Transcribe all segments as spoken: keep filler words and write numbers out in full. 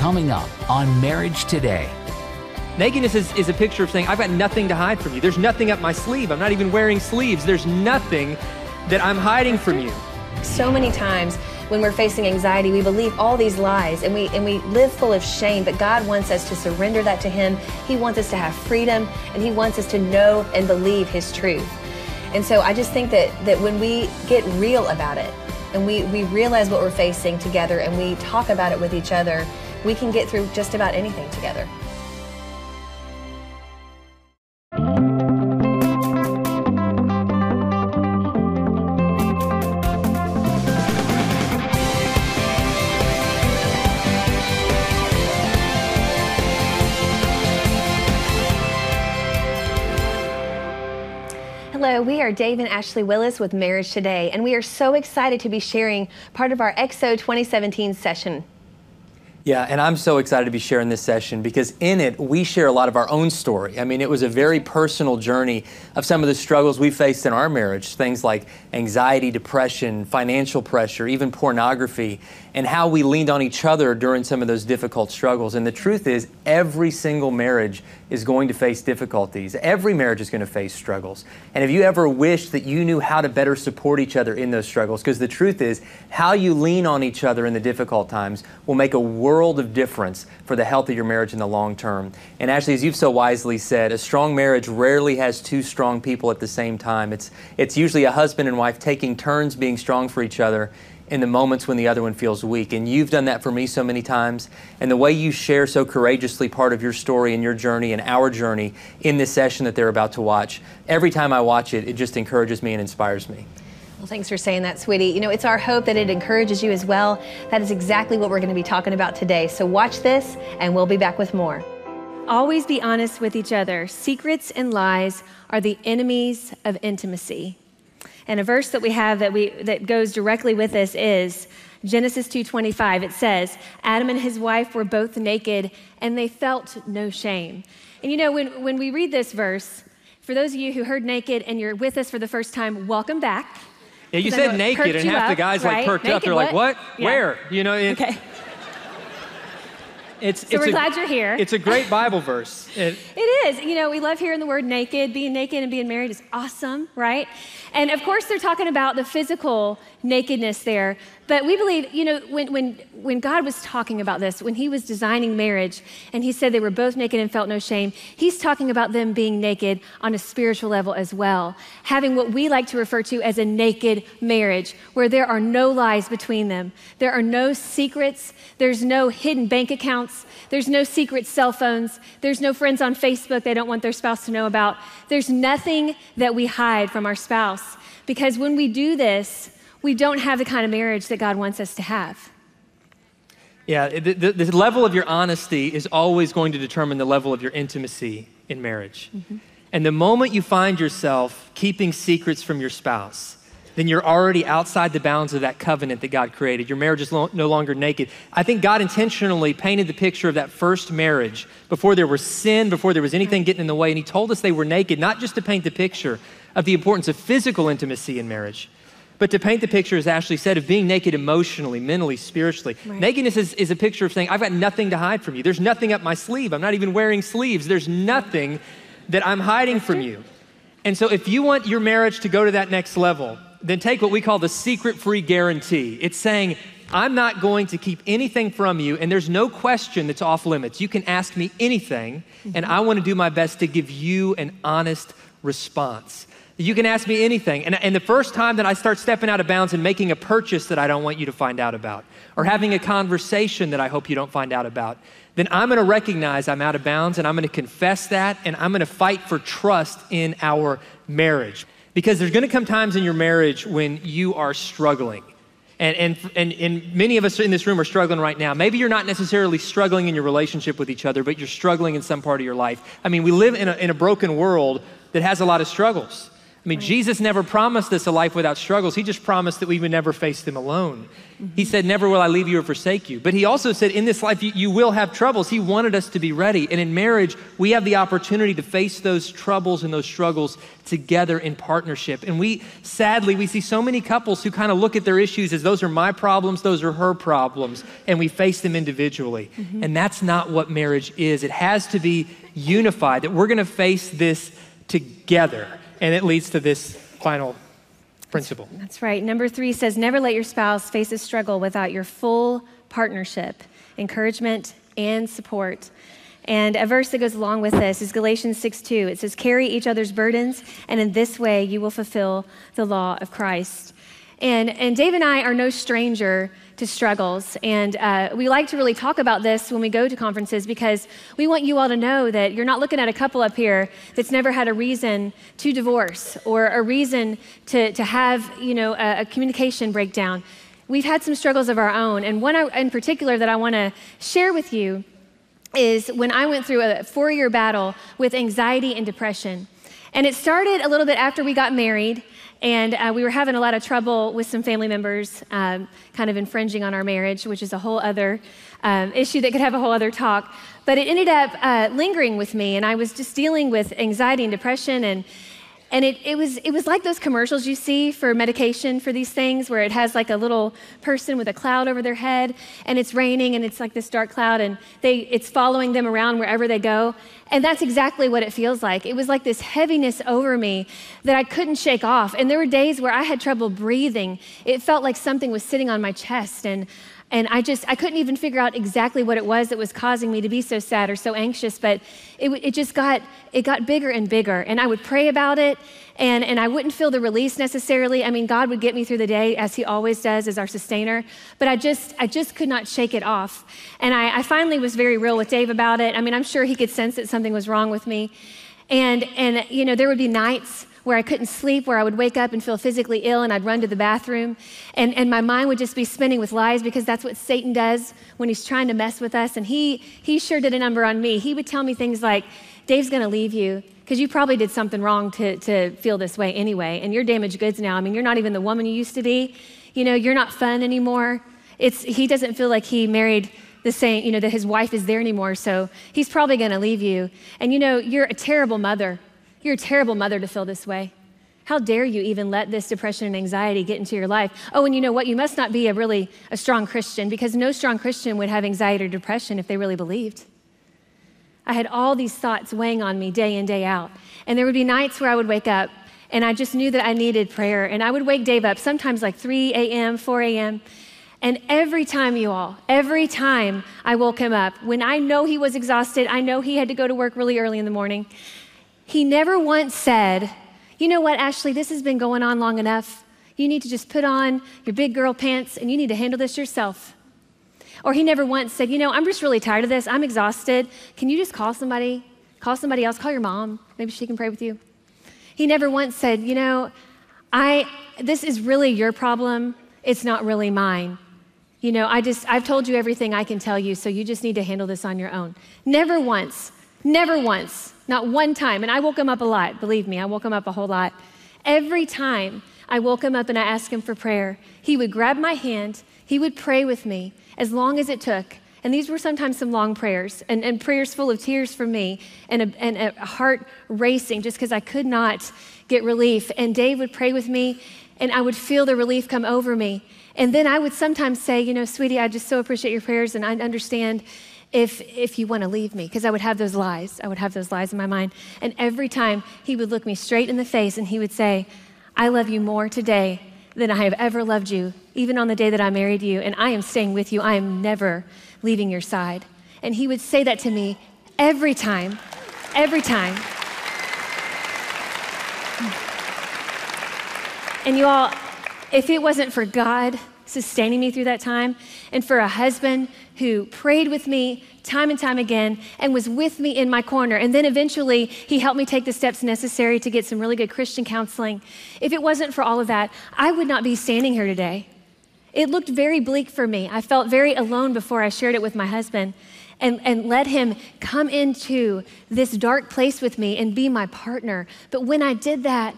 coming up on Marriage Today. Nakedness is, is a picture of saying, I've got nothing to hide from you. There's nothing up my sleeve. I'm not even wearing sleeves. There's nothing that I'm hiding from you. So many times when we're facing anxiety, we believe all these lies and we, and we live full of shame, but God wants us to surrender that to Him. He wants us to have freedom, and He wants us to know and believe His truth. And so I just think that, that when we get real about it, and we, we realize what we're facing together, and we talk about it with each other, we can get through just about anything together. Hello, we are Dave and Ashley Willis with Marriage Today, and we are so excited to be sharing part of our X O twenty seventeen session. Yeah, and I'm so excited to be sharing this session because in it, we share a lot of our own story. I mean, it was a very personal journey of some of the struggles we faced in our marriage, things like anxiety, depression, financial pressure, even pornography, and how we leaned on each other during some of those difficult struggles. And the truth is, every single marriage is going to face difficulties. Every marriage is going to face struggles. And if you ever wish that you knew how to better support each other in those struggles, because the truth is, how you lean on each other in the difficult times will make a world world of difference for the health of your marriage in the long term. And Ashley, as you've so wisely said, a strong marriage rarely has two strong people at the same time. It's, it's usually a husband and wife taking turns being strong for each other in the moments when the other one feels weak. And you've done that for me so many times. And the way you share so courageously part of your story and your journey and our journey in this session that they're about to watch, every time I watch it, it just encourages me and inspires me. Well, thanks for saying that, sweetie. You know, it's our hope that it encourages you as well. That is exactly what we're going to be talking about today. So watch this, and we'll be back with more. Always be honest with each other. Secrets and lies are the enemies of intimacy. And a verse that we have that we that goes directly with this is Genesis two twenty-five. It says, Adam and his wife were both naked, and they felt no shame. And you know, when, when we read this verse, for those of you who heard naked and you're with us for the first time, welcome back. Yeah, you said naked, and half the guys like perked up. They're like, "What? Where?" You know. Okay. It's. So we're glad you're here. It's a great Bible verse. It is. You know, we love hearing the word naked. Being naked and being married is awesome, right? And of course, they're talking about the physical nakedness there. But we believe, you know, when when when God was talking about this, when He was designing marriage, and He said they were both naked and felt no shame, He's talking about them being naked on a spiritual level as well, having what we like to refer to as a naked marriage, where there are no lies between them, there are no secrets, there's no hidden bank accounts, there's no secret cell phones, there's no friends on Facebook they don't want their spouse to know about. There's nothing that we hide from our spouse, because when we do this, we don't have the kind of marriage that God wants us to have. Yeah, the, the, the level of your honesty is always going to determine the level of your intimacy in marriage. Mm-hmm. And the moment you find yourself keeping secrets from your spouse, then you're already outside the bounds of that covenant that God created. Your marriage is lo- no longer naked. I think God intentionally painted the picture of that first marriage before there was sin, before there was anything getting in the way. And He told us they were naked, not just to paint the picture of the importance of physical intimacy in marriage, but to paint the picture, as Ashley said, of being naked emotionally, mentally, spiritually. Right. Nakedness is, is a picture of saying, I've got nothing to hide from you. There's nothing up my sleeve. I'm not even wearing sleeves. There's nothing that I'm hiding from you. And so if you want your marriage to go to that next level, then take what we call the secret-free guarantee. It's saying, I'm not going to keep anything from you, and there's no question that's off limits. You can ask me anything, mm-hmm. and I want to do my best to give you an honest response. You can ask me anything. And, and the first time that I start stepping out of bounds and making a purchase that I don't want you to find out about, or having a conversation that I hope you don't find out about, then I'm gonna recognize I'm out of bounds, and I'm gonna confess that, and I'm gonna fight for trust in our marriage. Because there's gonna come times in your marriage when you are struggling. And, and, and, and many of us in this room are struggling right now. Maybe you're not necessarily struggling in your relationship with each other, but you're struggling in some part of your life. I mean, we live in a, in a broken world that has a lot of struggles. I mean, right. Jesus never promised us a life without struggles. He just promised that we would never face them alone. Mm-hmm. He said, never will I leave you or forsake you. But he also said, in this life, you, you will have troubles. He wanted us to be ready. And in marriage, we have the opportunity to face those troubles and those struggles together in partnership. And we, sadly, we see so many couples who kind of look at their issues as those are my problems, those are her problems, and we face them individually. Mm-hmm. And that's not what marriage is. It has to be unified, that we're gonna face this together. And it leads to this final principle. That's right. Number three says, never let your spouse face a struggle without your full partnership, encouragement, and support. And a verse that goes along with this is Galatians six two. It says, carry each other's burdens, and in this way you will fulfill the law of Christ. And, and Dave and I are no stranger to struggles. And uh, we like to really talk about this when we go to conferences, because we want you all to know that you're not looking at a couple up here that's never had a reason to divorce or a reason to, to have, you know, a, a communication breakdown. We've had some struggles of our own. And one in particular that I want to share with you is when I went through a four-year battle with anxiety and depression. And it started a little bit after we got married. And uh, we were having a lot of trouble with some family members um, kind of infringing on our marriage, which is a whole other um, issue that could have a whole other talk. But it ended up uh, lingering with me, and I was just dealing with anxiety and depression. And, and it, it, was, it was like those commercials you see for medication for these things, where it has like a little person with a cloud over their head, and it's raining, and it's like this dark cloud, and they, it's following them around wherever they go. And that's exactly what it feels like. It was like this heaviness over me that I couldn't shake off. And there were days where I had trouble breathing. It felt like something was sitting on my chest. And, and I just, I couldn't even figure out exactly what it was that was causing me to be so sad or so anxious. But it, it just got, it got bigger and bigger. And I would pray about it. And, and I wouldn't feel the release necessarily. I mean, God would get me through the day, as he always does, as our sustainer. But I just I just could not shake it off. And I, I finally was very real with Dave about it. I mean, I'm sure he could sense that something was wrong with me. And, and you know, there would be nights where I couldn't sleep, where I would wake up and feel physically ill, and I'd run to the bathroom. And, and my mind would just be spinning with lies, because that's what Satan does when he's trying to mess with us. And he, he sure did a number on me. He would tell me things like, Dave's gonna leave you, because you probably did something wrong to, to feel this way anyway, and you're damaged goods now. I mean, you're not even the woman you used to be. You know, you're not fun anymore. It's, he doesn't feel like he married the same, you know, that his wife is there anymore, so he's probably gonna leave you. And you know, you're a terrible mother. You're a terrible mother to feel this way. How dare you even let this depression and anxiety get into your life? Oh, and you know what? You must not be a really a strong Christian, because no strong Christian would have anxiety or depression if they really believed. I had all these thoughts weighing on me day in, day out. And there would be nights where I would wake up and I just knew that I needed prayer. And I would wake Dave up sometimes like three a m, four a m. And every time, you all, every time I woke him up, when I know he was exhausted, I know he had to go to work really early in the morning, he never once said, you know what, Ashley, this has been going on long enough. You need to just put on your big girl pants and you need to handle this yourself. Or he never once said, you know, I'm just really tired of this. I'm exhausted. Can you just call somebody? Call somebody else. Call your mom. Maybe she can pray with you. He never once said, you know, I, this is really your problem. It's not really mine. You know, I just, I've told you everything I can tell you, so you just need to handle this on your own. Never once, never once, not one time. And I woke him up a lot. Believe me, I woke him up a whole lot. Every time I woke him up and I asked him for prayer, he would grab my hand. He would pray with me as long as it took. And these were sometimes some long prayers, and, and prayers full of tears from me, and a, and a heart racing just because I could not get relief. And Dave would pray with me, and I would feel the relief come over me. And then I would sometimes say, you know, sweetie, I just so appreciate your prayers, and I understand if, if you want to leave me, because I would have those lies. I would have those lies in my mind. And every time he would look me straight in the face, and he would say, I love you more today than I have ever loved you, even on the day that I married you, and I am staying with you. I am never leaving your side. And he would say that to me every time, every time. And you all, if it wasn't for God sustaining me through that time, and for a husband who prayed with me time and time again and was with me in my corner, and then eventually he helped me take the steps necessary to get some really good Christian counseling. If it wasn't for all of that, I would not be standing here today. It looked very bleak for me. I felt very alone before I shared it with my husband, and, and let him come into this dark place with me and be my partner. But when I did that,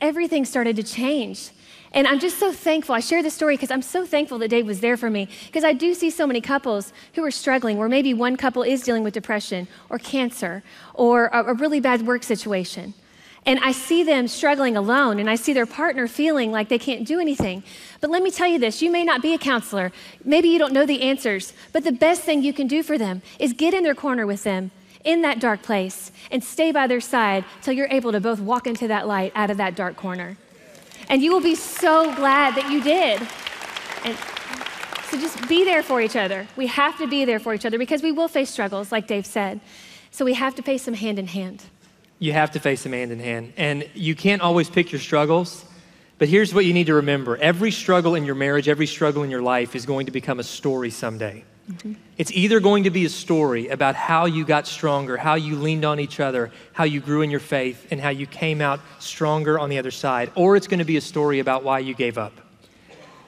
everything started to change. And I'm just so thankful. I share this story because I'm so thankful that Dave was there for me, because I do see so many couples who are struggling, where maybe one couple is dealing with depression or cancer or a really bad work situation. And I see them struggling alone, and I see their partner feeling like they can't do anything. But let me tell you this, you may not be a counselor. Maybe you don't know the answers, but the best thing you can do for them is get in their corner with them in that dark place and stay by their side till you're able to both walk into that light out of that dark corner. And you will be so glad that you did. And so just be there for each other. We have to be there for each other because we will face struggles, like Dave said. So we have to face them hand in hand. You have to face them hand in hand. And you can't always pick your struggles, but here's what you need to remember. Every struggle in your marriage, every struggle in your life is going to become a story someday. Mm-hmm. It's either going to be a story about how you got stronger, how you leaned on each other, how you grew in your faith, and how you came out stronger on the other side, or it's going to be a story about why you gave up.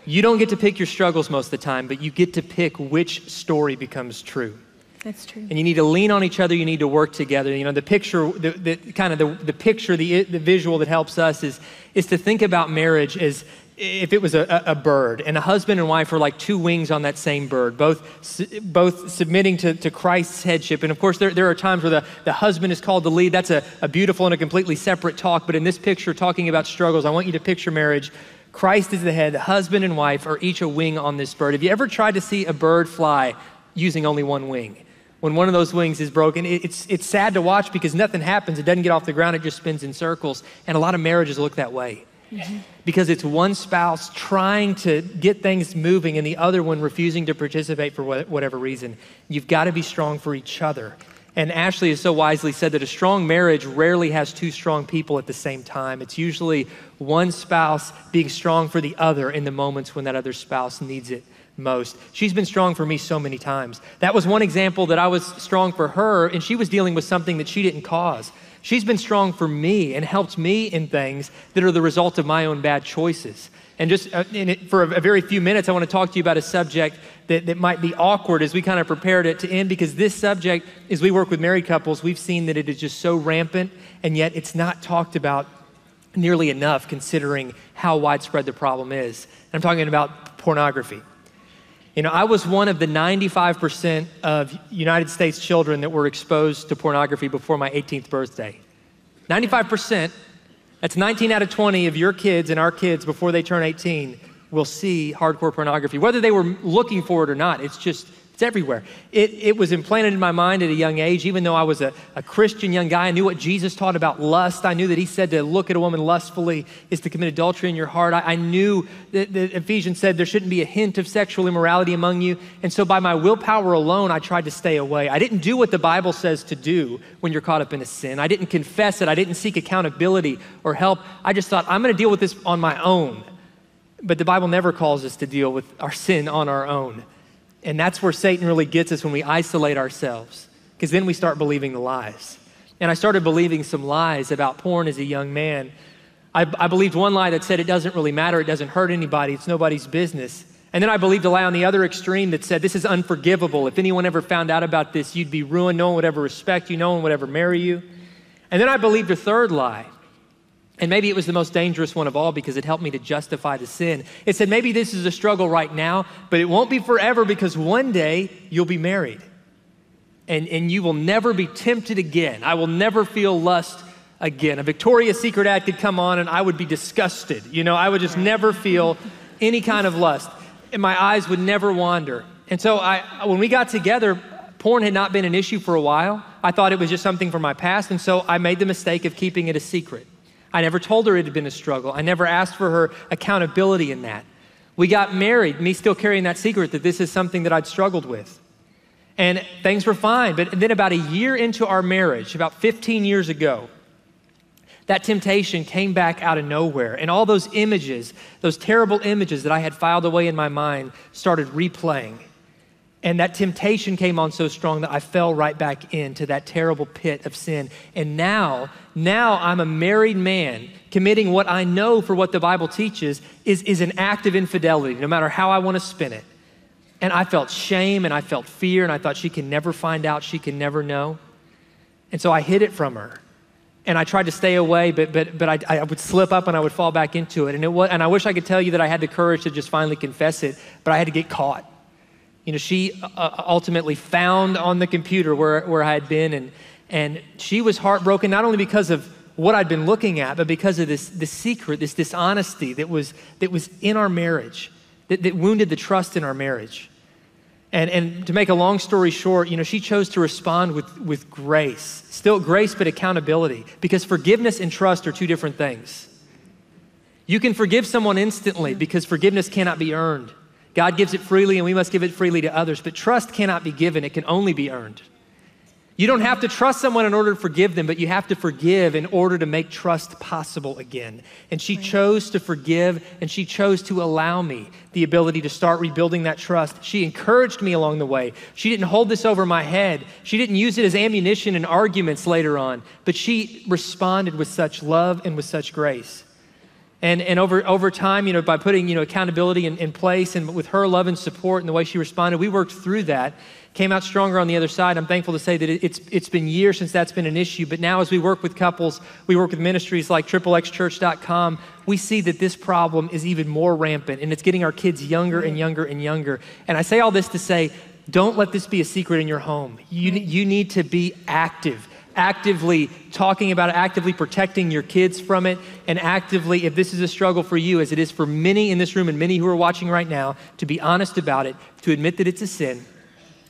You don't get to pick your struggles most of the time, but you get to pick which story becomes true. That's true. And you need to lean on each other. You need to work together. You know, the picture, the, the kind of the, the picture, the, the visual that helps us is, is to think about marriage as if it was a, a bird, and a husband and wife were like two wings on that same bird, both both submitting to, to Christ's headship. And of course, there, there are times where the, the husband is called to lead. That's a, a beautiful and a completely separate talk. But in this picture, talking about struggles, I want you to picture marriage. Christ is the head. The husband and wife are each a wing on this bird. Have you ever tried to see a bird fly using only one wing? When one of those wings is broken, it's, it's sad to watch because nothing happens. It doesn't get off the ground. It just spins in circles. And a lot of marriages look that way. Mm-hmm. Because it's one spouse trying to get things moving and the other one refusing to participate for wh- whatever reason. You've got to be strong for each other. And Ashley has so wisely said that a strong marriage rarely has two strong people at the same time. It's usually one spouse being strong for the other in the moments when that other spouse needs it most. She's been strong for me so many times. That was one example that I was strong for her, and she was dealing with something that she didn't cause. She's been strong for me and helped me in things that are the result of my own bad choices. And just uh, in it, for a, a very few minutes, I want to talk to you about a subject that, that might be awkward as we kind of prepared it to end, because this subject, as we work with married couples, we've seen that it is just so rampant, and yet it's not talked about nearly enough considering how widespread the problem is. I'm talking about pornography. You know, I was one of the ninety-five percent of United States children that were exposed to pornography before my eighteenth birthday. ninety-five percent, that's nineteen out of twenty of your kids and our kids before they turn eighteen will see hardcore pornography, whether they were looking for it or not. It's just, it's everywhere. It, it was implanted in my mind at a young age. Even though I was a, a Christian young guy, I knew what Jesus taught about lust. I knew that he said to look at a woman lustfully is to commit adultery in your heart. I, I knew that, that Ephesians said there shouldn't be a hint of sexual immorality among you. And so by my willpower alone, I tried to stay away. I didn't do what the Bible says to do when you're caught up in a sin. I didn't confess it. I didn't seek accountability or help. I just thought, I'm going to deal with this on my own. But the Bible never calls us to deal with our sin on our own. And that's where Satan really gets us, when we isolate ourselves, because then we start believing the lies. And I started believing some lies about porn as a young man. I, I believed one lie that said it doesn't really matter, it doesn't hurt anybody, it's nobody's business. And then I believed a lie on the other extreme that said this is unforgivable. If anyone ever found out about this, you'd be ruined, no one would ever respect you, no one would ever marry you. And then I believed a third lie. And maybe it was the most dangerous one of all because it helped me to justify the sin. It said, maybe this is a struggle right now, but it won't be forever because one day you'll be married and, and you will never be tempted again. I will never feel lust again. A Victoria's Secret ad could come on and I would be disgusted. You know, I would just never feel any kind of lust and my eyes would never wander. And so I, when we got together, porn had not been an issue for a while. I thought it was just something from my past. And so I made the mistake of keeping it a secret. I never told her it had been a struggle. I never asked for her accountability in that. We got married, me still carrying that secret that this is something that I'd struggled with. And things were fine, but then about a year into our marriage, about fifteen years ago, that temptation came back out of nowhere. And all those images, those terrible images that I had filed away in my mind started replaying. And that temptation came on so strong that I fell right back into that terrible pit of sin. And now, now I'm a married man committing what I know for what the Bible teaches is, is an act of infidelity, no matter how I want to spin it. And I felt shame and I felt fear and I thought she can never find out, she can never know. And so I hid it from her. and I tried to stay away, but but but I, I would slip up and I would fall back into it. And it was, and I wish I could tell you that I had the courage to just finally confess it, but I had to get caught. You know, she uh, ultimately found on the computer where where I had been, and and she was heartbroken not only because of what I'd been looking at, but because of this this secret, this dishonesty that was that was in our marriage, that, that wounded the trust in our marriage. And, and to make a long story short, you know, she chose to respond with, with grace, still grace, but accountability, because forgiveness and trust are two different things. You can forgive someone instantly because forgiveness cannot be earned. God gives it freely and we must give it freely to others, but trust cannot be given. It can only be earned. You don't have to trust someone in order to forgive them, but you have to forgive in order to make trust possible again. And she right. chose to forgive, and she chose to allow me the ability to start rebuilding that trust. She encouraged me along the way. She didn't hold this over my head. She didn't use it as ammunition in arguments later on, but she responded with such love and with such grace. And, and over, over time, you know, by putting, you know, accountability in, in place and with her love and support and the way she responded, we worked through that, came out stronger on the other side. I'm thankful to say that it, it's, it's been years since that's been an issue, but now as we work with couples, we work with ministries like X X X Church dot com, we see that this problem is even more rampant and it's getting our kids younger and younger and younger. And I say all this to say, don't let this be a secret in your home. You, you need to be active. Actively talking about it, actively protecting your kids from it, and actively, if this is a struggle for you, as it is for many in this room and many who are watching right now, to be honest about it, to admit that it's a sin,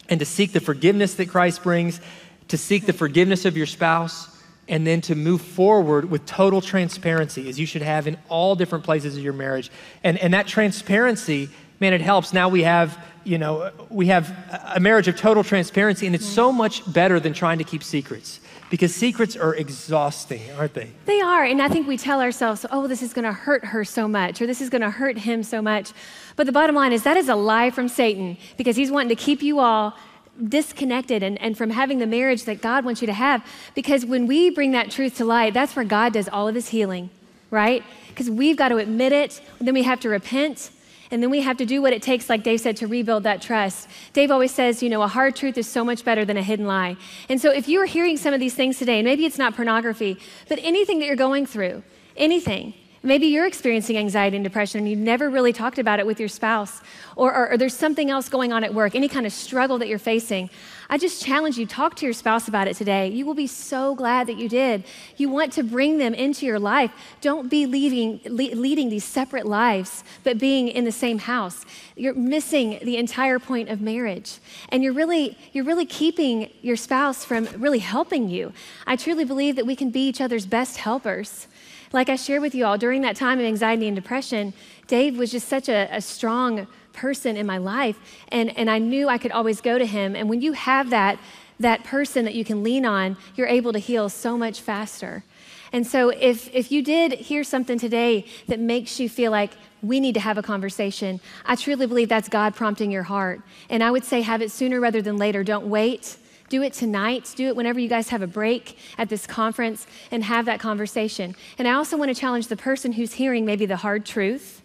and to seek the forgiveness that Christ brings, to seek the forgiveness of your spouse, and then to move forward with total transparency, as you should have in all different places of your marriage. And, and that transparency, man, it helps. Now we have, you know, we have a marriage of total transparency, and it's so much better than trying to keep secrets. Because secrets are exhausting, aren't they? They are, and I think we tell ourselves, oh, this is gonna hurt her so much, or this is gonna hurt him so much. But the bottom line is that is a lie from Satan, because he's wanting to keep you all disconnected and, and from having the marriage that God wants you to have. Because when we bring that truth to light, that's where God does all of his healing, right? Because we've got to admit it, and then we have to repent, and then we have to do what it takes, like Dave said, to rebuild that trust. Dave always says, you know, a hard truth is so much better than a hidden lie. And so if you're hearing some of these things today, and maybe it's not pornography, but anything that you're going through, anything, maybe you're experiencing anxiety and depression and you never really talked about it with your spouse, or, or, or there's something else going on at work, any kind of struggle that you're facing, I just challenge you, talk to your spouse about it today. You will be so glad that you did. You want to bring them into your life. Don't be leaving, le- leading these separate lives, but being in the same house. You're missing the entire point of marriage. And you're really, you're really keeping your spouse from really helping you. I truly believe that we can be each other's best helpers. Like I shared with you all, during that time of anxiety and depression, Dave was just such a, a strong person in my life, and, and I knew I could always go to him. And when you have that, that person that you can lean on, you're able to heal so much faster. And so if, if you did hear something today that makes you feel like we need to have a conversation, I truly believe that's God prompting your heart. And I would say have it sooner rather than later. Don't wait. Do it tonight. Do it whenever you guys have a break at this conference and have that conversation. And I also want to challenge the person who's hearing maybe the hard truth.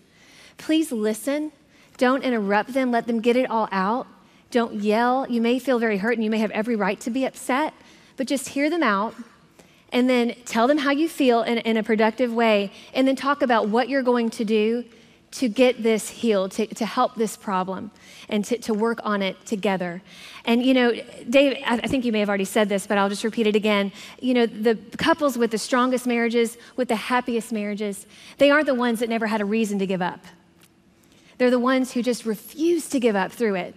Please listen. Don't interrupt them. Let them get it all out. Don't yell. You may feel very hurt and you may have every right to be upset, but just hear them out and then tell them how you feel in, in a productive way, and then talk about what you're going to do to get this healed, to, to help this problem, and to, to work on it together. And you know, Dave, I think you may have already said this, but I'll just repeat it again. You know, the couples with the strongest marriages, with the happiest marriages, they aren't the ones that never had a reason to give up. They're the ones who just refused to give up through it.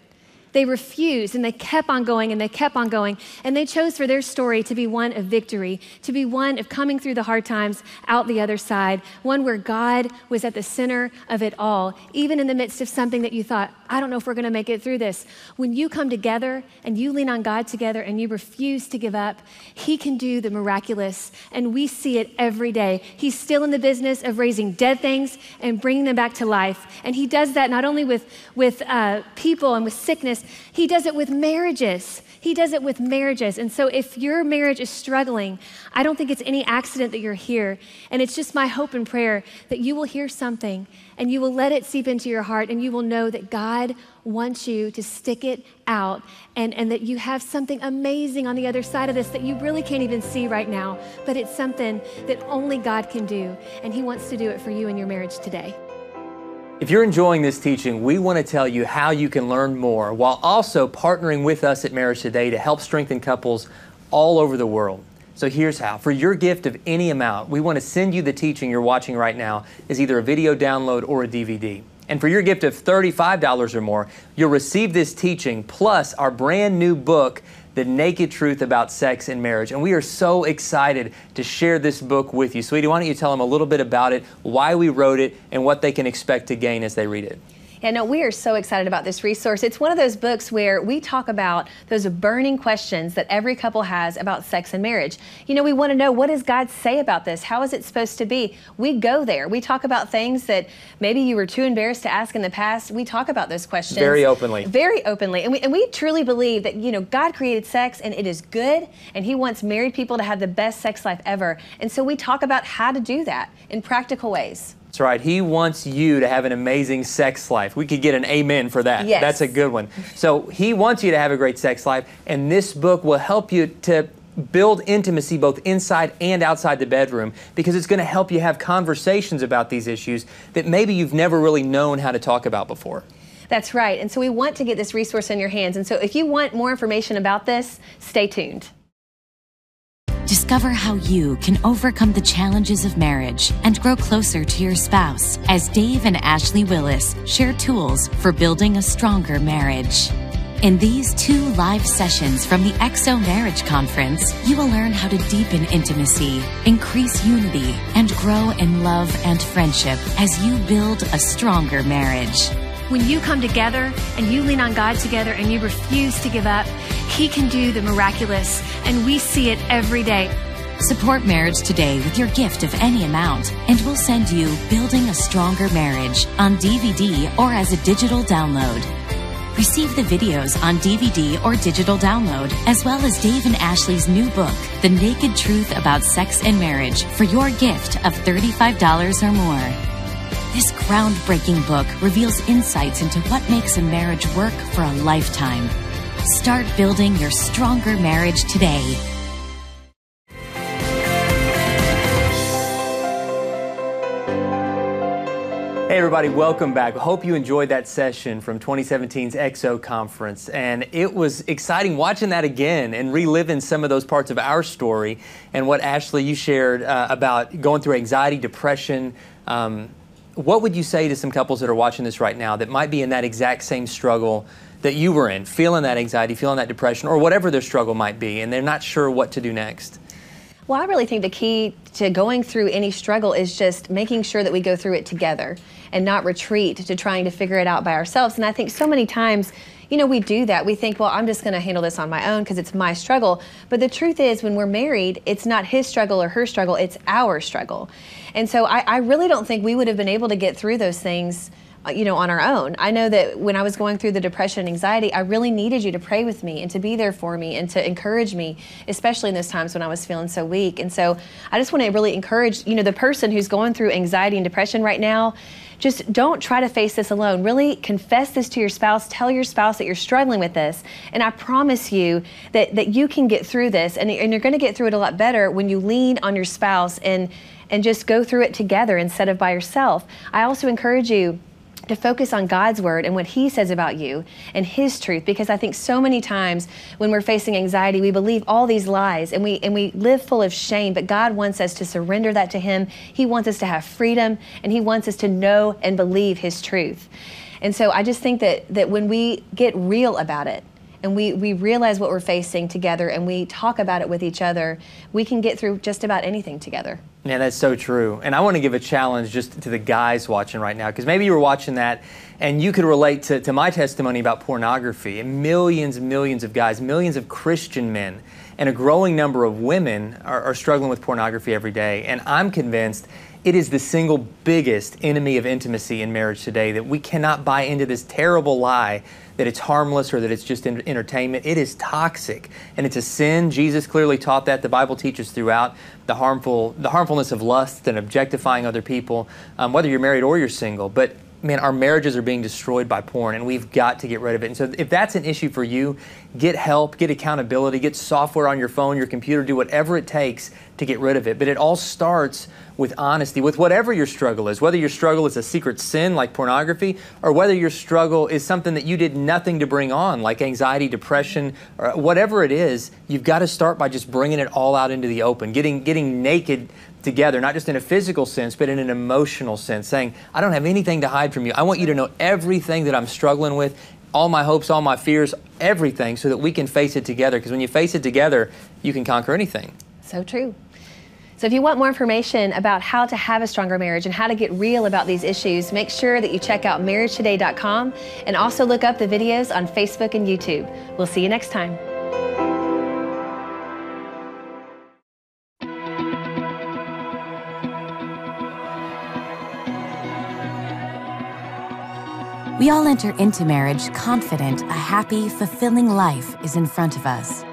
They refused and they kept on going and they kept on going. And they chose for their story to be one of victory, to be one of coming through the hard times out the other side, one where God was at the center of it all, even in the midst of something that you thought, I don't know if we're gonna make it through this. When you come together and you lean on God together and you refuse to give up, he can do the miraculous. And we see it every day. He's still in the business of raising dead things and bringing them back to life. And he does that not only with, with uh, people and with sickness, he does it with marriages. He does it with marriages. And so if your marriage is struggling, I don't think it's any accident that you're here. And it's just my hope and prayer that you will hear something and you will let it seep into your heart and you will know that God God wants you to stick it out, and, and that you have something amazing on the other side of this that you really can't even see right now, but it's something that only God can do, and He wants to do it for you in your marriage today. If you're enjoying this teaching, we want to tell you how you can learn more while also partnering with us at Marriage Today to help strengthen couples all over the world. So here's how. For your gift of any amount, we want to send you the teaching you're watching right now as either a video download or a D V D. And for your gift of thirty-five dollars or more, you'll receive this teaching plus our brand new book, The Naked Truth About Sex and Marriage. And we are so excited to share this book with you. Sweetie, why don't you tell them a little bit about it, why we wrote it, and what they can expect to gain as they read it? Yeah, no, we are so excited about this resource. It's one of those books where we talk about those burning questions that every couple has about sex and marriage. You know, we want to know, what does God say about this? How is it supposed to be? We go there. We talk about things that maybe you were too embarrassed to ask in the past. We talk about those questions. Very openly. Very openly. And we, and we truly believe that, you know, God created sex and it is good, and He wants married people to have the best sex life ever. And so we talk about how to do that in practical ways. That's right. He wants you to have an amazing sex life. We could get an amen for that. Yes. That's a good one. So He wants you to have a great sex life, and this book will help you to build intimacy both inside and outside the bedroom, because it's going to help you have conversations about these issues that maybe you've never really known how to talk about before. That's right. And so we want to get this resource in your hands. And so if you want more information about this, stay tuned. Discover how you can overcome the challenges of marriage and grow closer to your spouse as Dave and Ashley Willis share tools for building a stronger marriage. In these two live sessions from the X O Marriage Conference, you will learn how to deepen intimacy, increase unity, and grow in love and friendship as you build a stronger marriage. When you come together and you lean on God together and you refuse to give up, He can do the miraculous, and we see it every day. Support Marriage Today with your gift of any amount, and we'll send you Building a Stronger Marriage on D V D or as a digital download. Receive the videos on D V D or digital download, as well as Dave and Ashley's new book, The Naked Truth About Sex and Marriage, for your gift of thirty-five dollars or more. This groundbreaking book reveals insights into what makes a marriage work for a lifetime. Start building your stronger marriage today. Hey everybody, welcome back. Hope you enjoyed that session from twenty seventeen's X O Conference. And it was exciting watching that again and reliving some of those parts of our story and what, Ashley, you shared uh, about going through anxiety, depression. Um, What would you say to some couples that are watching this right now that might be in that exact same struggle that you were in, feeling that anxiety, feeling that depression, or whatever their struggle might be, and they're not sure what to do next? Well, I really think the key to going through any struggle is just making sure that we go through it together and not retreat to trying to figure it out by ourselves. And I think so many times, you know, we do that. We think, well, I'm just going to handle this on my own because it's my struggle. But the truth is, when we're married, it's not his struggle or her struggle, it's our struggle. And so I, I really don't think we would have been able to get through those things, you know, on our own. I know that when I was going through the depression and anxiety, I really needed you to pray with me and to be there for me and to encourage me, especially in those times when I was feeling so weak. And so I just want to really encourage, you know, the person who's going through anxiety and depression right now, just don't try to face this alone. Really confess this to your spouse. Tell your spouse that you're struggling with this. And I promise you that, that you can get through this. And, and you're going to get through it a lot better when you lean on your spouse and, and just go through it together instead of by yourself. I also encourage you to focus on God's Word and what He says about you and His truth, because I think so many times when we're facing anxiety, we believe all these lies and we and we live full of shame, but God wants us to surrender that to Him. He wants us to have freedom, and He wants us to know and believe His truth. And so I just think that, that when we get real about it and we, we realize what we're facing together and we talk about it with each other, we can get through just about anything together. Yeah, that's so true. And I want to give a challenge just to the guys watching right now, because maybe you were watching that and you could relate to, to my testimony about pornography. And millions and millions of guys, millions of Christian men, and a growing number of women are, are struggling with pornography every day. And I'm convinced it is the single biggest enemy of intimacy in marriage today, that we cannot buy into this terrible lie that it's harmless or that it's just entertainment. It is toxic, and it's a sin. Jesus clearly taught that. The Bible teaches throughout the harmful, the harmfulness of lust and objectifying other people, um, whether you're married or you're single. But man, our marriages are being destroyed by porn, and we've got to get rid of it. And so if that's an issue for you, get help, get accountability, get software on your phone, your computer, do whatever it takes to get rid of it. But it all starts with honesty, with whatever your struggle is, whether your struggle is a secret sin like pornography, or whether your struggle is something that you did nothing to bring on, like anxiety, depression, or whatever it is. You've got to start by just bringing it all out into the open, getting, getting naked together, not just in a physical sense, but in an emotional sense, saying, I don't have anything to hide from you. I want you to know everything that I'm struggling with, all my hopes, all my fears, everything, so that we can face it together. Because when you face it together, you can conquer anything. So true. So if you want more information about how to have a stronger marriage and how to get real about these issues, make sure that you check out marriage today dot com and also look up the videos on Facebook and YouTube. We'll see you next time. We all enter into marriage confident a happy, fulfilling life is in front of us.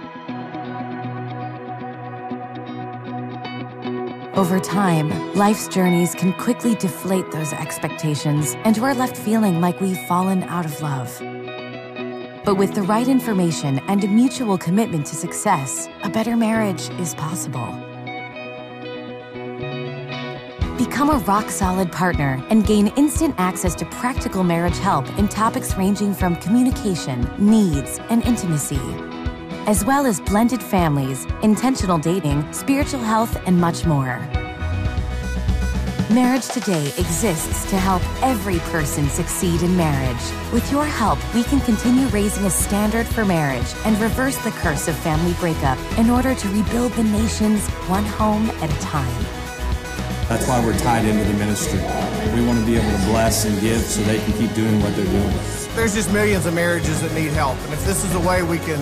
Over time, life's journeys can quickly deflate those expectations, and we're left feeling like we've fallen out of love. But with the right information and a mutual commitment to success, a better marriage is possible. Become a rock-solid partner and gain instant access to practical marriage help in topics ranging from communication, needs, and intimacy, as well as blended families, intentional dating, spiritual health, and much more. Marriage Today exists to help every person succeed in marriage. With your help, we can continue raising a standard for marriage and reverse the curse of family breakup in order to rebuild the nation's one home at a time. That's why we're tied into the ministry. We want to be able to bless and give so they can keep doing what they're doing. There's just millions of marriages that need help, and if this is a way we can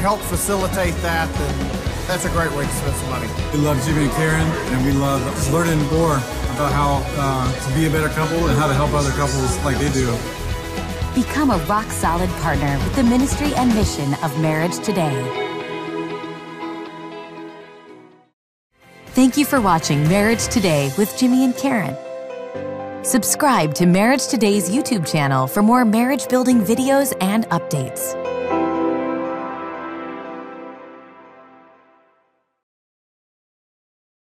help facilitate that, then that's a great way to spend some money. We love Jimmy and Karen, and we love learning more about how uh, to be a better couple and how to help other couples like they do. Become a rock-solid partner with the ministry and mission of Marriage Today. Thank you for watching Marriage Today with Jimmy and Karen. Subscribe to Marriage Today's YouTube channel for more marriage-building videos and updates.